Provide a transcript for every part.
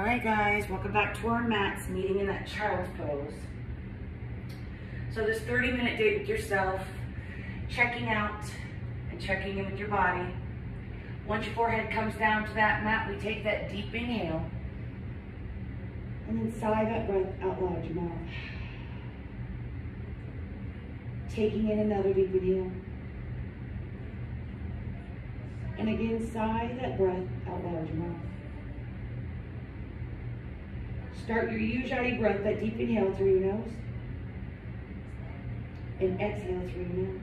Hi guys, welcome back to our mats, meeting in that child's pose. So this 30-minute date with yourself, checking out and checking in with your body. Once your forehead comes down to that mat, we take that deep inhale. And then sigh that breath out loud your mouth. Taking in another deep inhale. And again, sigh that breath out loud your mouth. Start your Ujjayi breath, that deep inhale through your nose. And exhale through your nose.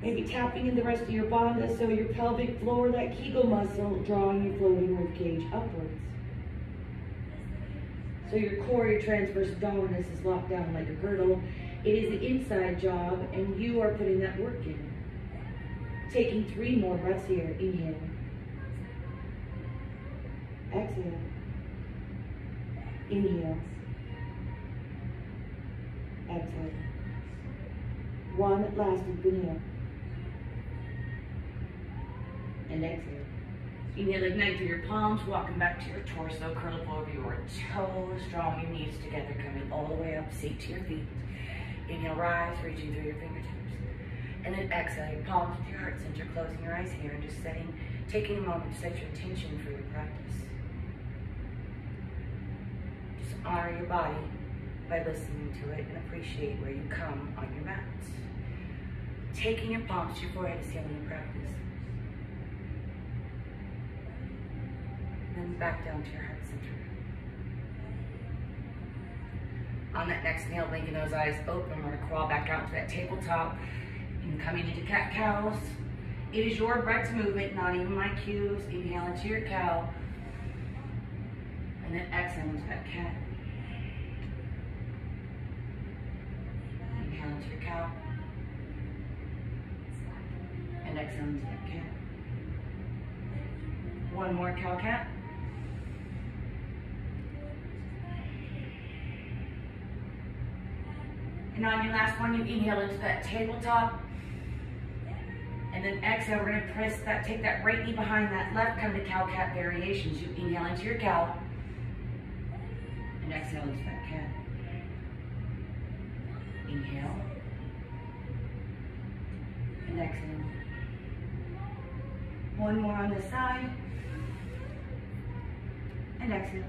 Maybe tapping in the rest of your bandha, so your pelvic floor, that Kegel muscle, drawing your floating rib cage upwards. So your core, your transverse abdominus is locked down like a girdle. It is an inside job, and you are putting that work in. Taking three more breaths here, inhale. Exhale. Inhale. Exhale. One last deep inhale. And exhale. Inhale, ignite through your palms, walking back to your torso, curl up over your toes, drawing your knees together, coming all the way up, seat to your feet. Inhale, rise, reaching through your fingertips. And then exhale, your palms to your heart center, closing your eyes here and just setting, taking a moment to set your intention for your practice. Just honor your body by listening to it and appreciate where you come on your mats. Taking your palms to your forehead is healing your practice. Then back down to your heart center. On that next inhale, blinking those eyes open, we're gonna crawl back out to that tabletop and coming into cat-cows. It is your breath's movement, not even my cues. Inhale into your cow, and then exhale into that cat. Inhale into your cow, and exhale into that cat. One more cow-cat. And on your last one, you inhale into that tabletop. And then exhale, we're gonna press that, take that right knee behind that left, come to cow-cat variations. You inhale into your cow, and exhale into that cat. Inhale, and exhale. One more on the side, and exhale.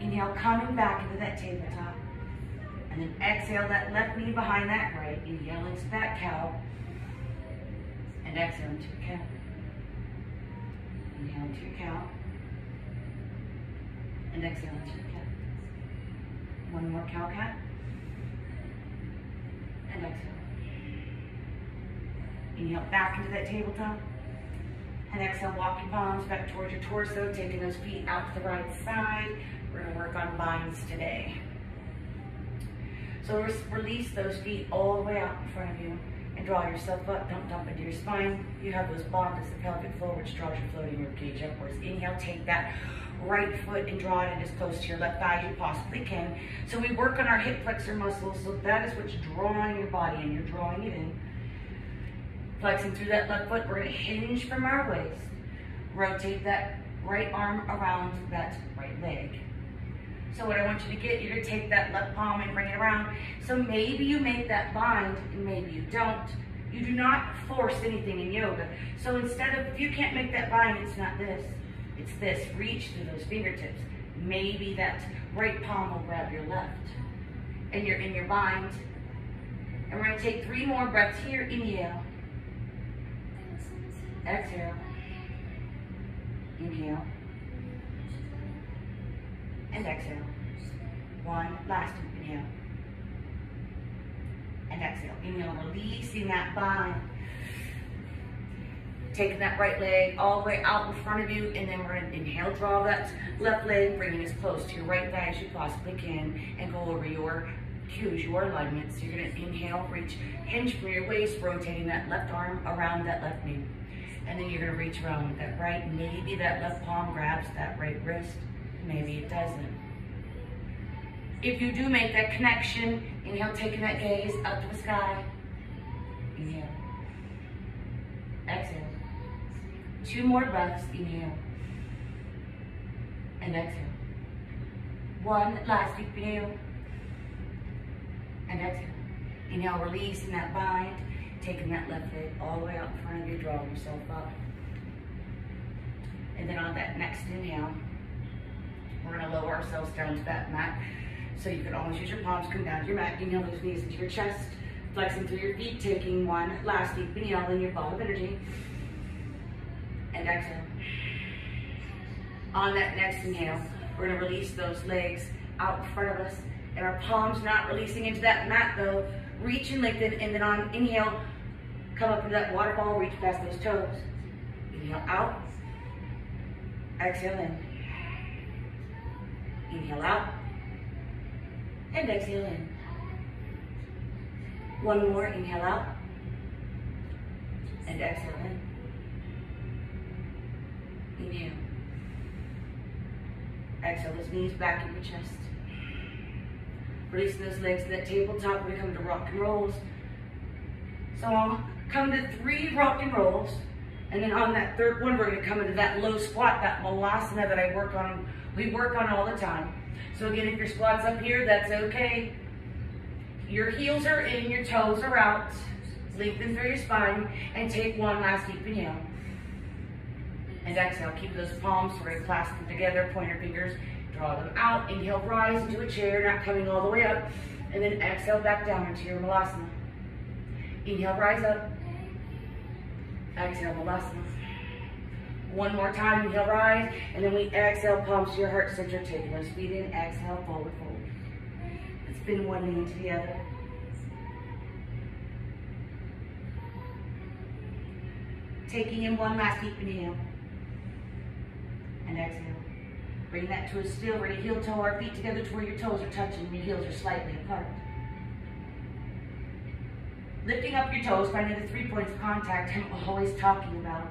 Inhale, coming back into that tabletop. And then exhale, that left knee behind that right. Inhale into that cow. And exhale into your cow. Inhale into your cow. And exhale into your cow. One more cow cat. And exhale. Inhale, back into that tabletop. And exhale, walk your palms back towards your torso, taking those feet out to the right side. We're gonna work on binds today. So release those feet all the way out in front of you and draw yourself up, don't dump into your spine. You have those bandhas, the pelvic floor, which draws your floating rib cage upwards. Inhale, take that right foot and draw it in as close to your left thigh as you possibly can. So we work on our hip flexor muscles, so that is what's drawing your body in, you're drawing it in. Flexing through that left foot, we're gonna hinge from our waist. Rotate that right arm around that right leg. So what I want you to get, you're gonna take that left palm and bring it around. So maybe you make that bind and maybe you don't. You do not force anything in yoga. So instead of, if you can't make that bind, it's not this, it's this. Reach through those fingertips. Maybe that right palm will grab your left and you're in your bind. And we're gonna take three more breaths here, inhale. Exhale, inhale, and exhale. One last deep inhale, and exhale. Inhale, releasing that bind. Taking that right leg all the way out in front of you, and then we're gonna inhale, draw that left leg, bringing as close to your right thigh as you possibly can, and go over your cues, your alignments. You're gonna inhale, reach, hinge from your waist, rotating that left arm around that left knee. And then you're gonna reach around with that right. Maybe that left palm grabs that right wrist. Maybe it doesn't. If you do make that connection, inhale, taking that gaze up to the sky. Inhale. Two more breaths, inhale and exhale. One last deep inhale and exhale. Inhale, releasing that bind, taking that left leg all the way out in front of you, draw yourself up. And then on that next inhale, we're gonna lower ourselves down to that mat. So you can always use your palms, come down to your mat, inhale those knees into your chest, flexing through your feet, taking one last deep inhale in your ball of energy, and exhale. On that next inhale, we're gonna release those legs out in front of us, and our palms not releasing into that mat though, reach and lengthen, and then on inhale, come up into that waterfall, reach past those toes. Inhale out, exhale in. Inhale out, and exhale in. One more, inhale out, and exhale in. Inhale. Exhale, those knees back in your chest. Releasing those legs to that tabletop. We come to rock and rolls. So I'll come to three rock and rolls. And then on that third one, we're gonna come into that low squat, that malasana that I work on, we work on all the time. So again, if your squat's up here, that's okay. Your heels are in, your toes are out. Lengthen through your spine and take one last deep inhale. And exhale, keep those palms very clasped together, pointer fingers, draw them out. Inhale, rise into a chair, not coming all the way up. And then exhale back down into your malasana. Inhale, rise up. Exhale, malasana. One more time, inhale, rise. And then we exhale, palms to your heart center, taking those feet in. Exhale, forward, forward. Let's spin one knee into the other. Taking in one last deep inhale. And exhale. Bring that to a still. We're gonna heel toe our feet together to where your toes are touching and your heels are slightly apart. Lifting up your toes, finding the 3 points of contact I'm always talking about.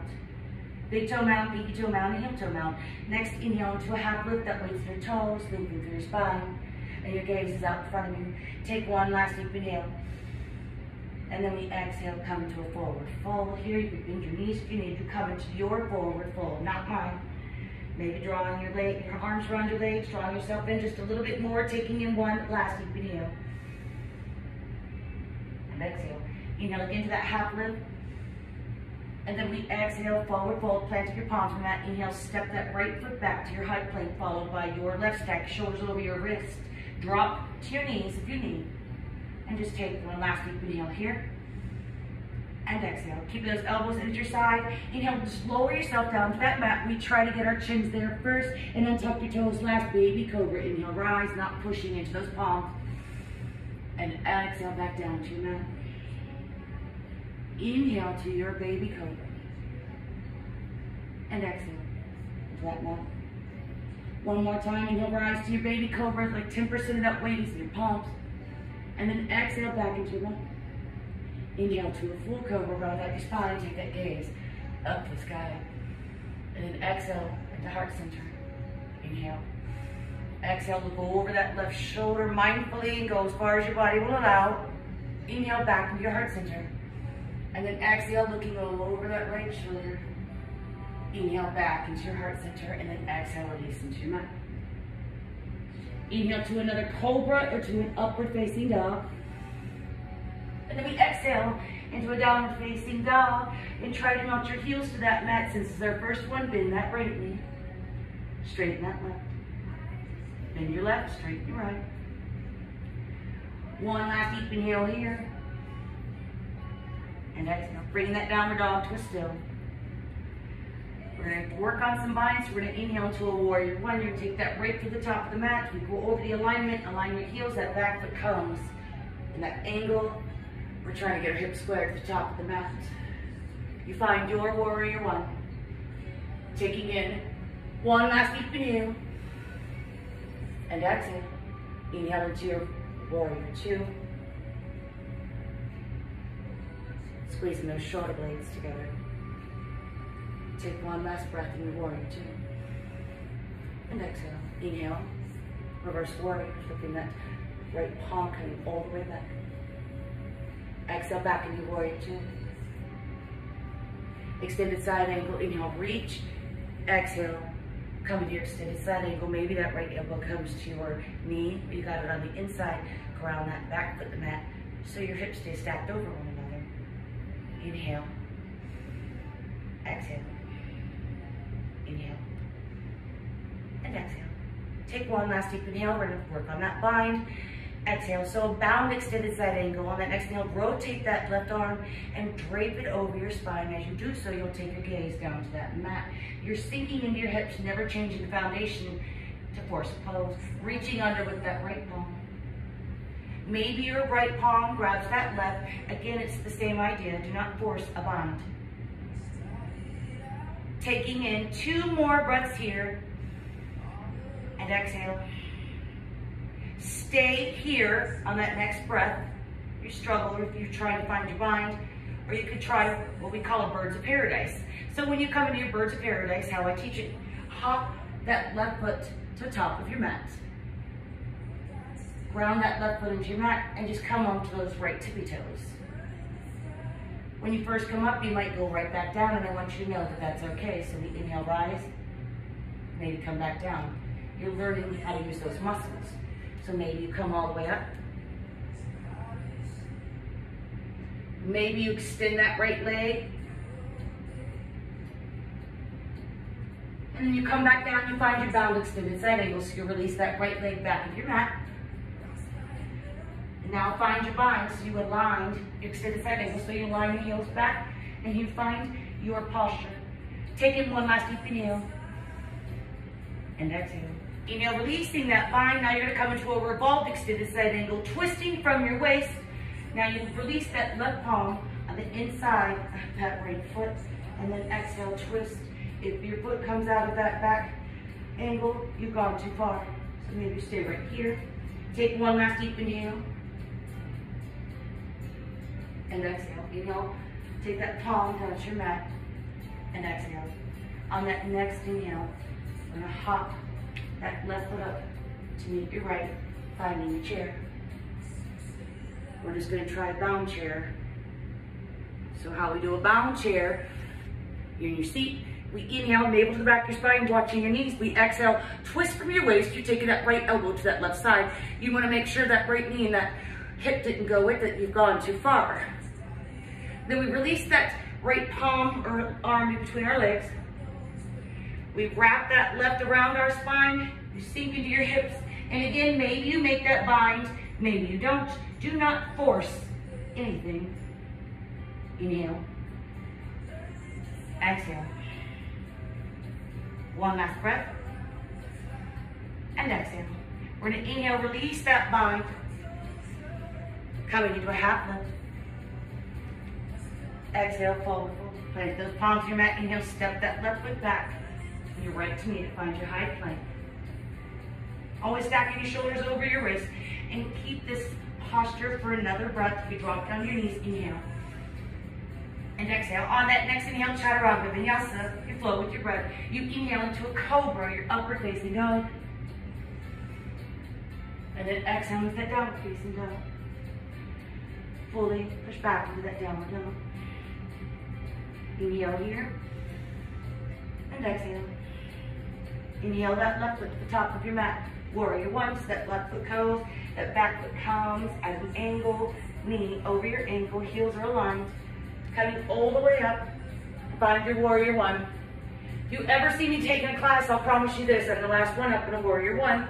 Big toe mound, pinky toe mound, and heel toe mound. Next, inhale into a half lift that weights your toes, lengthen through your spine, and your gaze is out in front of you. Take one last deep inhale. And then we exhale, come into a forward fold. Here, you can bend your knees if you need to, come into your forward fold, not mine. Maybe drawing your leg, your arms around your legs, drawing yourself in just a little bit more, taking in one last deep inhale. And exhale. Inhale again to that half lift. And then we exhale, forward fold, planting your palms on that inhale, step that right foot back to your high plank, followed by your left stack, shoulders over your wrist. Drop to your knees if you need. And just take one last deep inhale here. And exhale, keep those elbows into your side. Inhale, just lower yourself down to that mat. We try to get our chins there first and then tuck your toes last, baby cobra. Inhale, rise, not pushing into those palms. And exhale back down to your mat. Inhale to your baby cobra. And exhale into that mat. One more time, inhale, rise to your baby cobra, like 10% of that weight is in your palms. And then exhale back into your mat. Inhale to a full cobra, round out your spine, take that gaze up to the sky. And then exhale at the heart center. Inhale. Exhale, look over that left shoulder mindfully and go as far as your body will allow. Inhale back into your heart center. And then exhale, looking over that right shoulder. Inhale back into your heart center, and then exhale, release into your mat. Inhale to another cobra or to an upward facing dog. And then we exhale into a downward facing dog and try to mount your heels to that mat. Since it's our first one, bend that right knee. Straighten that left. Bend your left, straighten your right. One last deep inhale here. And exhale, bringing that downward dog to a still. We're going to work on some binds. We're going to inhale into a warrior one. You're going to take that right to the top of the mat. You go over the alignment, align your heels, that back foot comes. And that angle, we're trying to get our hips square to the top of the mat. You find your warrior one. Taking in one last deep inhale. And exhale. Inhale into your warrior two. Squeezing those shoulder blades together. Take one last breath in your warrior two. And exhale. Inhale. Reverse warrior. Flipping that right palm coming all the way back. Exhale back into warrior two. extended side angle. Inhale, reach. Exhale, come into your extended side angle. Maybe that right elbow comes to your knee. You got it on the inside. Ground that back foot to the mat so your hips stay stacked over one another. Inhale. Exhale. Inhale. And exhale. Take one last deep inhale. We're going to work on that bind. Exhale, so bound extended side angle. On that next inhale, rotate that left arm and drape it over your spine. As you do so, you'll take your gaze down to that mat. You're sinking into your hips, never changing the foundation to force pose. Reaching under with that right palm. Maybe your right palm grabs that left. Again, it's the same idea. Do not force a bind. Taking in two more breaths here. And exhale. Stay here on that next breath. You struggle if you're trying to find your bind, or you could try what we call a birds of paradise. So when you come into your birds of paradise, how I teach it, hop that left foot to the top of your mat. Ground that left foot into your mat and just come onto those right tippy toes. When you first come up, you might go right back down, and I want you to know that that's okay. So we inhale, rise, maybe come back down. You're learning how to use those muscles. So maybe you come all the way up. Maybe you extend that right leg. And then you come back down, you find your bound extended side angle. So you release that right leg back of your mat. And now find your bind. So you aligned your extended side angle. So you align your heels back and you find your posture. Take in one last deep inhale. And exhale. Inhale, releasing that bind. Now you're going to come into a revolved extended side angle, twisting from your waist. Now you release that left palm on the inside of that right foot, and then exhale, twist. If your foot comes out of that back angle, you've gone too far. So maybe stay right here. Take one last deep inhale. And exhale. Inhale, take that palm, touch your mat. And exhale. On that next inhale, we're going to hop that left foot up to meet your right, finding your chair. We're just going to try a bound chair. So how we do a bound chair, you're in your seat. We inhale, navel to the back of your spine, watching your knees. We exhale, twist from your waist. You're taking that right elbow to that left side. You want to make sure that right knee and that hip didn't go with it. You've gone too far. Then we release that right palm or arm in between our legs. We wrap that left around our spine. You sink into your hips. And again, maybe you make that bind. Maybe you don't. Do not force anything. Inhale. Exhale. One last breath. And exhale. We're going to inhale, release that bind. Coming into a half lift. Exhale, forward fold. Plant those palms to your mat. Inhale, step that left foot back. Your right to knee to find your high plank. Always stacking your shoulders over your wrists and keep this posture for another breath. You drop down your knees, inhale and exhale. On that next inhale, Chaturanga, Vinyasa, you flow with your breath. You inhale into a cobra, your upward facing dog. And then exhale into that downward facing dog. Fully push back into that downward dog. Inhale here and exhale. Inhale, that left foot to the top of your mat. Warrior one, so that left foot goes, that back foot comes at an angle, knee over your ankle, heels are aligned. Coming all the way up, find your warrior one. If you ever see me taking a class, I'll promise you this, I'm the last one up in a warrior one.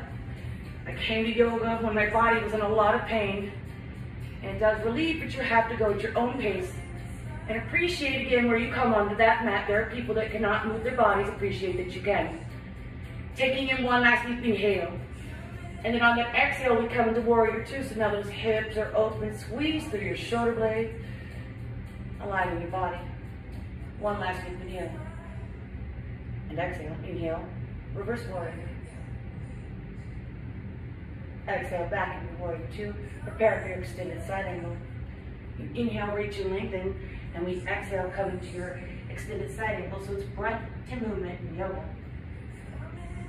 I came to yoga when my body was in a lot of pain, and it does relieve, but you have to go at your own pace. And appreciate again where you come onto that mat. There are people that cannot move their bodies, appreciate that you can. Taking in one last deep inhale. And then on the exhale, we come into warrior two. So now those hips are open, squeeze through your shoulder blades, aligning your body. One last deep inhale. And exhale, inhale, reverse warrior. Exhale, back into warrior two. Prepare for your extended side angle. You inhale, reach and lengthen, and we exhale, come into your extended side angle. So it's breath to movement in yoga.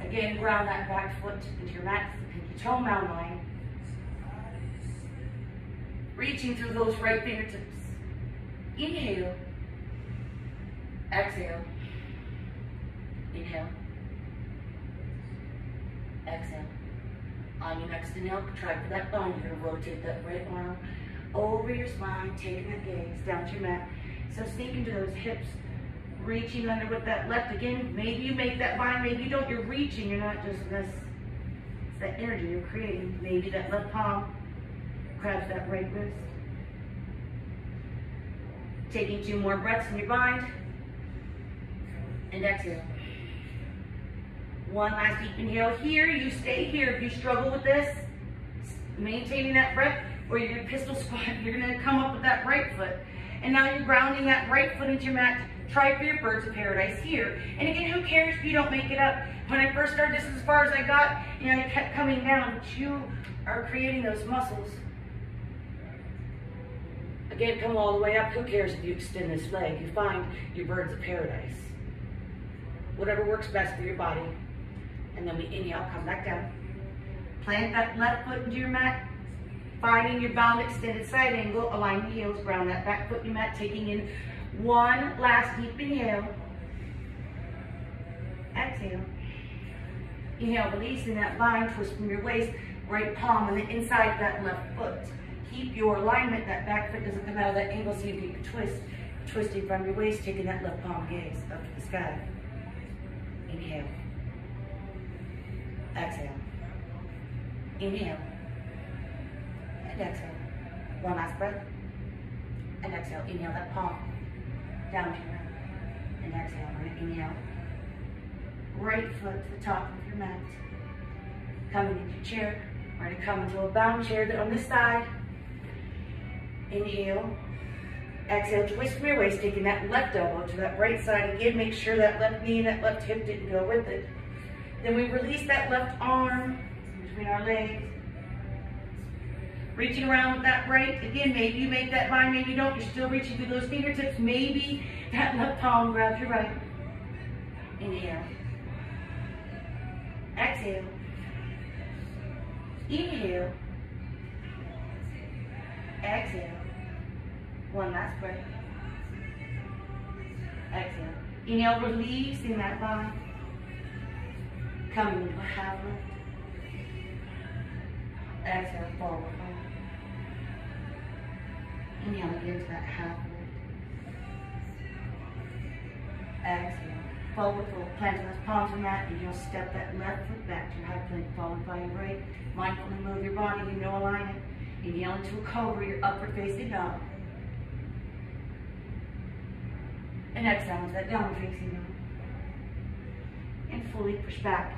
Again, ground that back foot into your mat, pinky toe mound line. Reaching through those right fingertips. Inhale Exhale. Inhale. Exhale. On your next inhale, try for that bind. You're going to rotate that right arm over your spine, taking the gaze down to your mat. So sink into those hips, reaching under with that left again. Maybe you make that bind, maybe you don't. You're reaching, you're not just this. It's that energy you're creating. Maybe that left palm grabs that right wrist. Taking two more breaths in your bind. And exhale. One last deep inhale here. You stay here. If you struggle with this, maintaining that breath, or you're going to pistol squat, you're going to come up with that right foot. And now you're grounding that right foot into your mat. Try for your birds of paradise here. And again, who cares if you don't make it up? When I first started, this is as far as I got, and I kept coming down, but you are creating those muscles. Again, come all the way up. Who cares if you extend this leg? You find your birds of paradise. Whatever works best for your body. And then we inhale, come back down. Plant that left foot into your mat, finding your bound extended side angle, align the heels, ground that back foot in your mat, taking in one last deep inhale. Exhale. Inhale, releasing that bind, twist from your waist, right palm on the inside of that left foot. Keep your alignment, that back foot doesn't come out of that angle, so you can twist, twisting from your waist, taking that left palm gaze up to the sky. Inhale. Exhale. Inhale. And exhale. One last breath. And exhale. Inhale that palm down to your mat. And exhale. Right. Inhale. Right foot to the top of your mat. Coming into your chair. We're going to come into a bound chair that on this side. Inhale. Exhale, twist from your waist, taking that left elbow to that right side. Again, make sure that left knee and that left hip didn't go with it. Then we release that left arm between our legs. Reaching around with that right. Again, maybe you make that bind, maybe you don't. You're still reaching through those fingertips. Maybe that left palm grabs your right. Inhale. Exhale. Inhale. Exhale. One last breath. Exhale. Inhale, releasing that bind. Coming into a half lift. Exhale, forward fold. Inhale again to that half lift. Exhale, forward fold. Planting those palms on that, and you'll step that left foot back to your high plank, followed by your right. Mindfully move your body, you know, align it. Inhale into a cobra, your upward facing dog. And exhale into that downward facing dog. And fully push back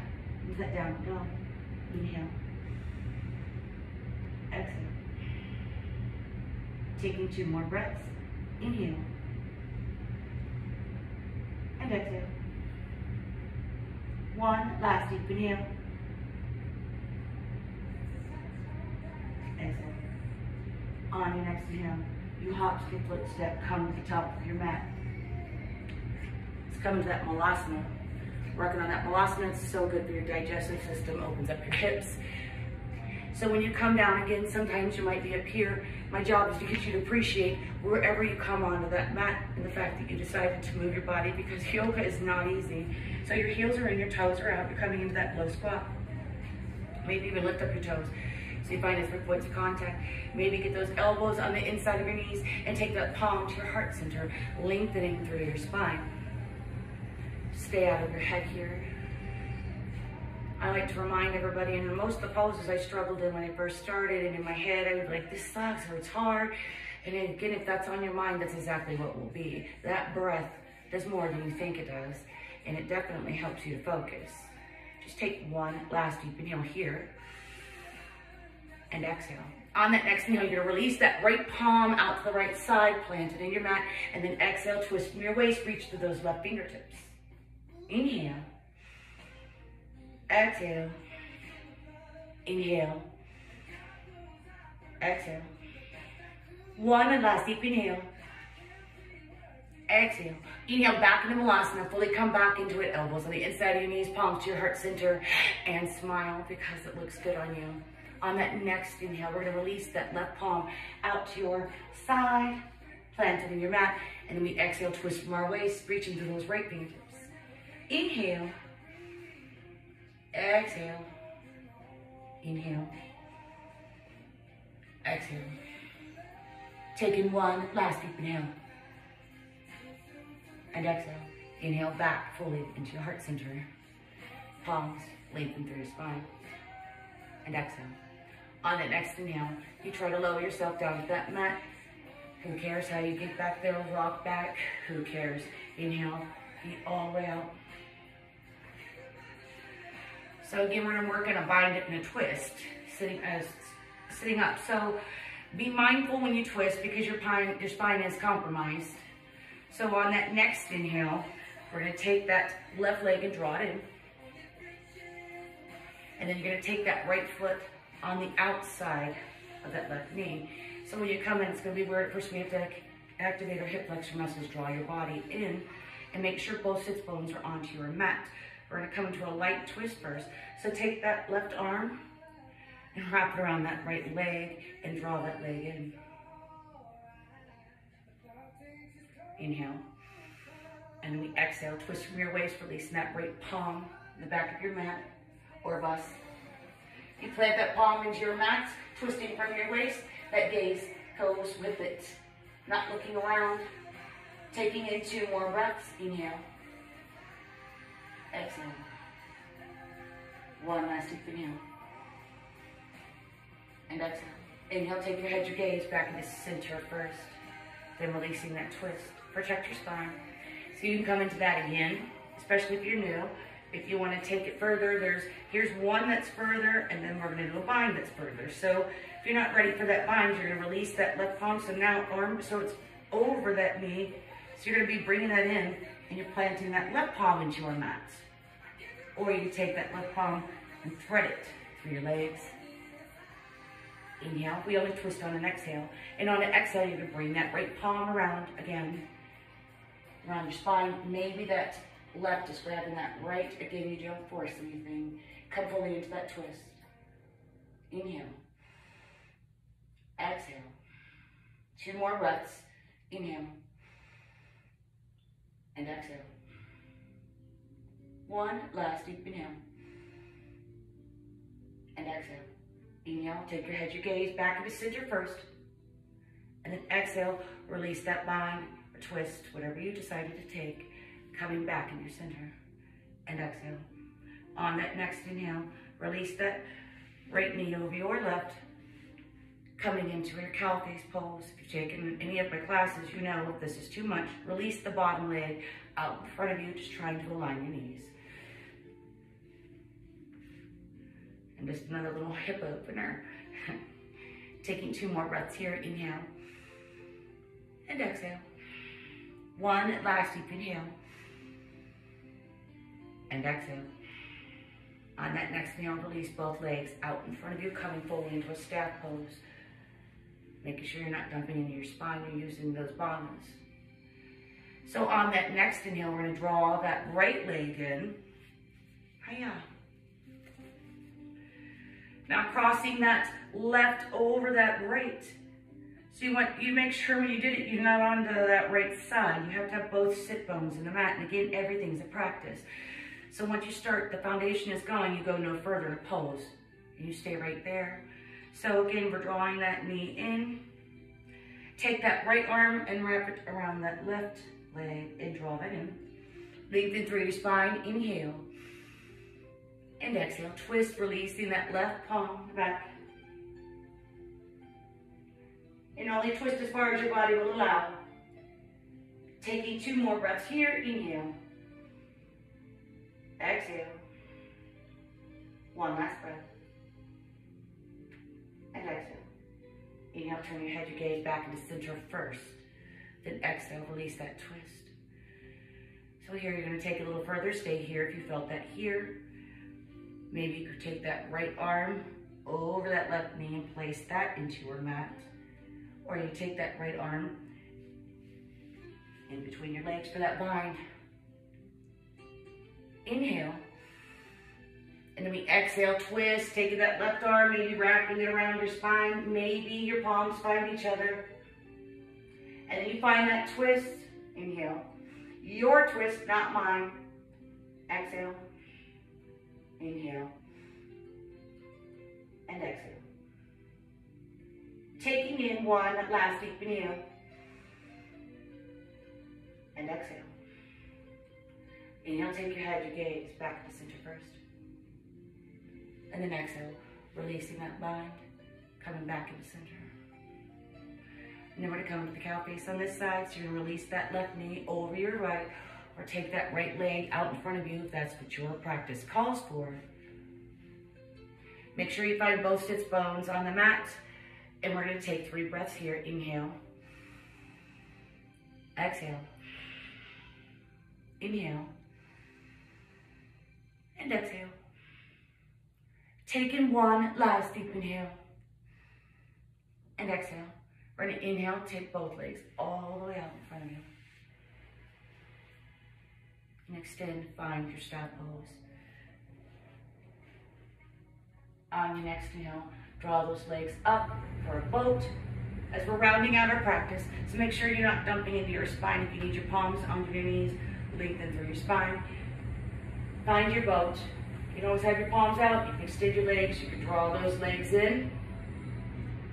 into that downward dog. Inhale. Exhale. Taking two more breaths. Inhale. And exhale. One last deep inhale. Exhale. On your next inhale, you hop, skip, footstep, come to the top of your mat. Let's come to that malasana. Working on that malasana, it's so good for your digestive system, opens up your hips. So when you come down again, sometimes you might be up here. My job is to get you to appreciate wherever you come onto that mat and the fact that you decided to move your body, because yoga is not easy. So your heels are in, your toes are out, you're coming into that low squat. Maybe even lift up your toes so you find different points of contact. Maybe get those elbows on the inside of your knees and take that palm to your heart center, lengthening through your spine. Stay out of your head here. I like to remind everybody, and most of the poses I struggled in when I first started, and in my head I would be like, this sucks, or it's hard. And then again, if that's on your mind, that's exactly what will be. That breath does more than you think it does, and it definitely helps you to focus. Just take one last deep inhale here, and exhale. On that next inhale, you're gonna release that right palm out to the right side, plant it in your mat, and then exhale, twist from your waist, reach through those left fingertips. Inhale, exhale, inhale, exhale. One and last deep inhale, exhale. Inhale back into malasana, fully come back into it, elbows on the inside of your knees, palms to your heart center, and smile because it looks good on you. On that next inhale, we're gonna release that left palm out to your side, planted in your mat, and then we exhale, twist from our waist, reaching to those right fingertips. Inhale, exhale, inhale, exhale. Taking one last deep inhale and exhale. Inhale back fully into your heart center. Palms lengthen through your spine and exhale. On the next inhale, you try to lower yourself down to that mat. Who cares how you get back there? Rock back. Who cares? Inhale, feet all the way out. So again, we're gonna work on a bind and a twist, sitting up. So be mindful when you twist because your spine is compromised. So on that next inhale, we're gonna take that left leg and draw it in. And then you're gonna take that right foot on the outside of that left knee. So when you come in, it's gonna be where first we have to activate our hip flexor muscles, draw your body in, and make sure both sits bones are onto your mat. We're gonna come into a light twist first. So take that left arm and wrap it around that right leg and draw that leg in. Inhale, and we exhale, twist from your waist, releasing that right palm in the back of your mat or bust. You plant that palm into your mat, twisting from your waist, that gaze goes with it. Not looking around, taking in two more breaths. Inhale, exhale, one last deep inhale, and exhale. Inhale, take your head, your gaze back into the center first, then releasing that twist. Protect your spine. So you can come into that again, especially if you're new. If you want to take it further, here's one that's further, and then we're going to do a bind that's further. So if you're not ready for that bind, you're going to release that left palm. So now arm, so it's over that knee. So you're going to be bringing that in, and you're planting that left palm into your mat. Or you can take that left palm and thread it through your legs. Inhale, we only twist on an exhale. And on an exhale, you're going to bring that right palm around again, around your spine. Maybe that left is grabbing that right. Again, you don't force anything. Come fully into that twist. Inhale. Exhale. Two more breaths. Inhale. And exhale. One last deep inhale. And exhale. Inhale, take your head, your gaze back into center first. And then exhale, release that bind or twist, whatever you decided to take. Coming back in your center and exhale. On that next inhale, release that right knee over your left, coming into your cow face pose. If you've taken any of my classes, you know if this is too much. Release the bottom leg out in front of you, just trying to align your knees. And just another little hip opener. Taking two more breaths here, inhale and exhale. One last deep inhale. And exhale. On that next inhale, release both legs out in front of you, coming forward into a staff pose. Making sure you're not dumping into your spine, you're using those bonds. So on that next inhale, we're gonna draw that right leg in. Hiya. Now crossing that left over that right. So you make sure when you did it, you're not onto that right side. You have to have both sit bones in the mat. And again, everything's a practice. So once you start, the foundation is gone, you go no further to pose. And you stay right there. So again, we're drawing that knee in. Take that right arm and wrap it around that left leg and draw that in. Lengthen through your spine, inhale. And exhale, twist, releasing that left palm back. And only twist as far as your body will allow. Taking two more breaths here, inhale. Exhale. One last breath. And exhale. Inhale, turn your head, your gaze back into center first. Then exhale, release that twist. So here you're going to take it a little further. Stay here if you felt that here. Maybe you could take that right arm over that left knee and place that into your mat. Or you take that right arm in between your legs for that bind. Inhale, and then we exhale, twist, taking that left arm, maybe wrapping it around your spine, maybe your palms find each other, and that you find that twist. Inhale. Your twist, not mine. Exhale. Inhale. And exhale. Taking in one last deep inhale. And exhale. Inhale, take your head, your gaze back to the center first. And then exhale, releasing that bind, coming back into center. And then we're gonna come to the cow face on this side, so you're gonna release that left knee over your right, or take that right leg out in front of you if that's what your practice calls for. Make sure you find both sits bones on the mat, and we're gonna take 3 breaths here. Inhale, exhale, inhale, and exhale. Take in one last deep inhale, and exhale. We're gonna inhale, take both legs all the way out in front of you. And extend, find your staff pose. On your next inhale, draw those legs up for a boat as we're rounding out our practice. So make sure you're not dumping into your spine. If you need your palms under your knees, lengthen through your spine. Find your boat. You can always have your palms out. You can extend your legs. You can draw those legs in.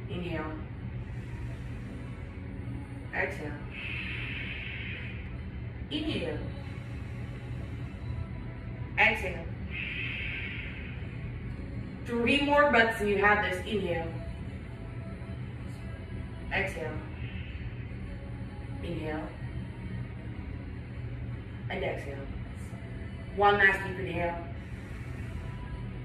Inhale. Exhale. Inhale. Exhale. 3 more breaths and you have this. Inhale. Exhale. Inhale. And exhale. One last deep inhale.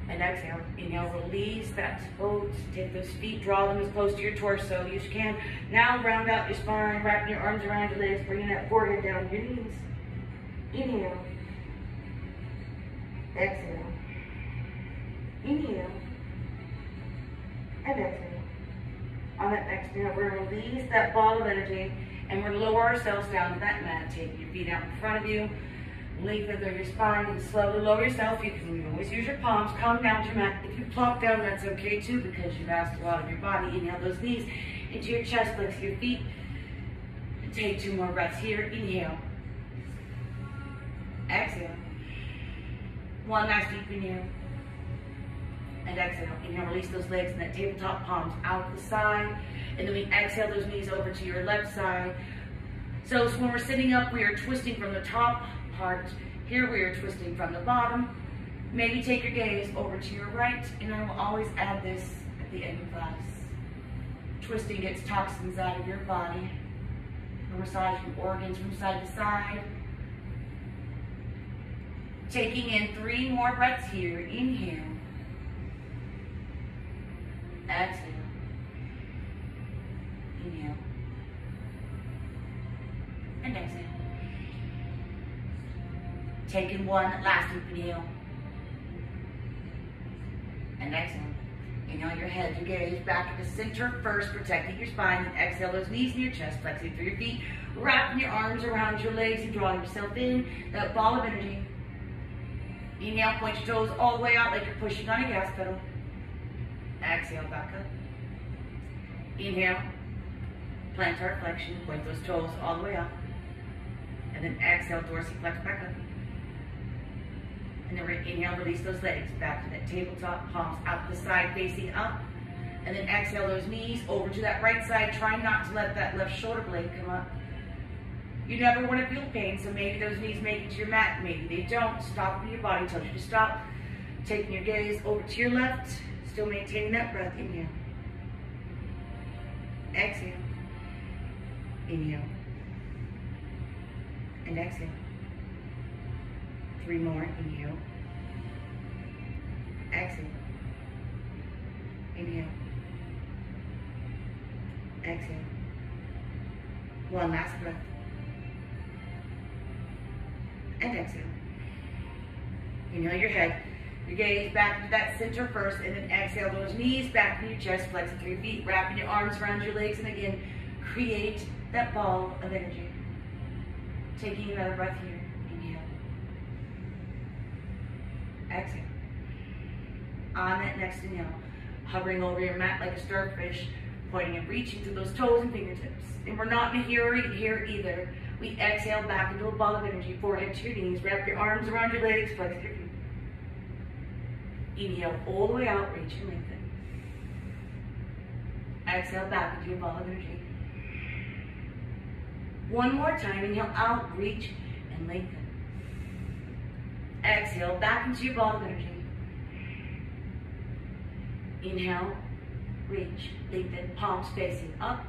And exhale. Inhale, release that boat. Take those feet, draw them as close to your torso as you can. Now round out your spine, wrapping your arms around your legs, bringing that forehead down to your knees. Inhale. Exhale. Inhale. And exhale. On that next inhale, we're going to release that ball of energy, and we're going to lower ourselves down to that mat, taking your feet out in front of you. Lengthen through your spine and slowly lower yourself. You can always use your palms. Come down to your mat. If you plop down, that's okay too, because you've asked a lot of your body. Inhale those knees into your chest, flex your feet. And take 2 more breaths here. Inhale. Exhale. One last deep inhale. And exhale. Inhale, release those legs and that tabletop, palms out the side. And then we exhale those knees over to your left side. So when we're sitting up, we are twisting from the top part. Here we are twisting from the bottom. Maybe take your gaze over to your right, and I will always add this at the end of class. Twisting gets toxins out of your body. We're massaging organs from side to side. Taking in 3 more breaths here. Inhale. Exhale. Inhale. And exhale. Taking one last deep inhale. And exhale. Inhale your head, your gaze back into center first, protecting your spine. And exhale those knees and your chest, flexing through your feet, wrapping your arms around your legs and drawing yourself in. That ball of energy. Inhale, point your toes all the way out like you're pushing on a gas pedal. Exhale, back up. Inhale, plantar flexion, point those toes all the way up. And then exhale, dorsiflex back up. And then we're going to inhale, release those legs back to that tabletop, palms out the side, facing up. And then exhale those knees over to that right side. Try not to let that left shoulder blade come up. You never want to feel pain, so maybe those knees make it to your mat, maybe they don't. Stop when your body tells you to stop. Taking your gaze over to your left, still maintaining that breath. Inhale. Exhale. Inhale. And exhale. 3 more. Inhale. Exhale. Inhale. Exhale. One last breath. And exhale. Inhale your head, your gaze back to that center first, and then exhale those knees back to your chest, flexing through your feet, wrapping your arms around your legs, and again, create that ball of energy. Taking another breath here. Inhale. Exhale. On that next inhale, hovering over your mat like a starfish, pointing and reaching through those toes and fingertips. And we're not in a hurry here either. We exhale back into a ball of energy, forehead to your knees, wrap your arms around your legs, flex your feet. Inhale all the way out, reach and lengthen. Exhale back into your ball of energy. One more time, inhale out, reach and lengthen. Exhale back into your ball of energy. Inhale, reach, lengthen, palms facing up.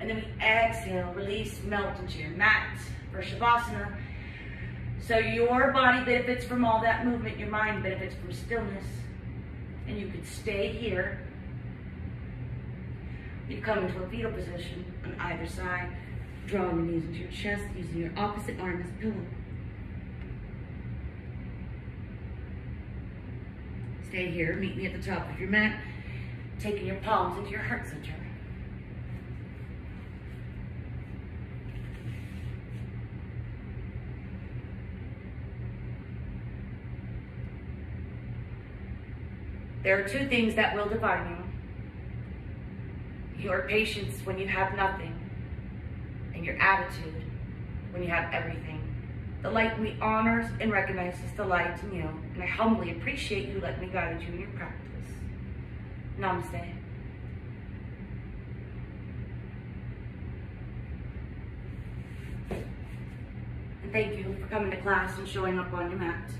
And then we exhale, release, melt into your mat for Shavasana. So your body benefits from all that movement, your mind benefits from stillness. And you could stay here. You come into a fetal position on either side, drawing your knees into your chest, using your opposite arm as a pillow. Stay here, meet me at the top of your mat, taking your palms into your heart center. There are two things that will define you. Your patience when you have nothing, and your attitude when you have everything. The light we honors and recognizes the light in you, and I humbly appreciate you letting me guide you in your practice. Namaste. And thank you for coming to class and showing up on your mat.